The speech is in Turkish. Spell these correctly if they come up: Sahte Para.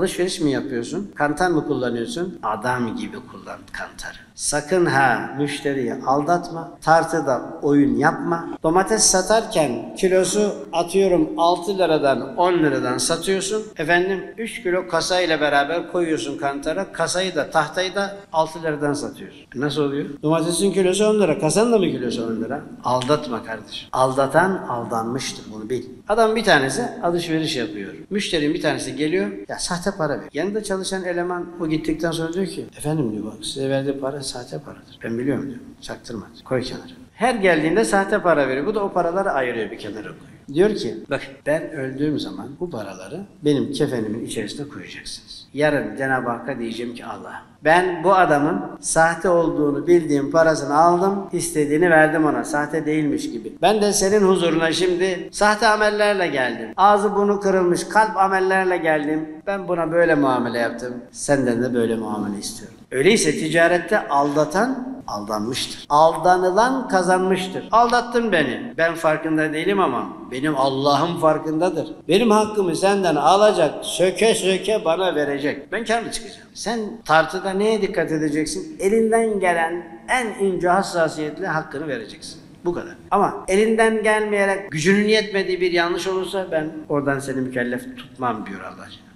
Alışveriş mi yapıyorsun? Kantar mı kullanıyorsun? Adam gibi kullan kantarı. Sakın ha müşteriyi aldatma. Tartıda oyun yapma. Domates satarken kilosu atıyorum 6 liradan 10 liradan satıyorsun. Efendim 3 kilo kasayla beraber koyuyorsun kantara. Kasayı da tahtayı da 6 liradan satıyorsun. Nasıl oluyor? Domatesin kilosu 10 lira. Kasanın da mı kilosu 10 lira? Aldatma kardeşim. Aldatan aldanmıştır. Bunu bil. Adam bir tanesi alışveriş yapıyor. Müşterinin bir tanesi geliyor. Ya sahte para ver. Yanında çalışan eleman o gittikten sonra diyor ki efendim diyor bak size verdiği para sahte paradır. Ben biliyorum diyor. Çaktırma. Koy kenara. Her geldiğinde sahte para veriyor. Bu da o paraları ayırıyor bir kenara koyuyor. Diyor ki bak ben öldüğüm zaman bu paraları benim kefenimin içerisine koyacaksınız. Yarın Cenab-ı Hakk'a diyeceğim ki Allah ben bu adamın sahte olduğunu bildiğim parasını aldım, istediğini verdim ona. Sahte değilmiş gibi. Ben de senin huzuruna şimdi sahte amellerle geldim. Ağzı burnu kırılmış kalp amellerle geldim. Ben buna böyle muamele yaptım. Senden de böyle muamele istiyorum. Öyleyse ticarette aldatan aldanmıştır. Aldanılan kazanmıştır. Aldattın beni. Ben farkında değilim ama benim Allah'ım farkındadır. Benim hakkımı senden alacak, söke söke bana verecek. Ben kârlı çıkacağım. Sen tartıda neye dikkat edeceksin? Elinden gelen en ince hassasiyetle hakkını vereceksin. Bu kadar. Ama elinden gelmeyerek gücünün yetmediği bir yanlış olursa ben oradan seni mükellef tutmam diyor Allah.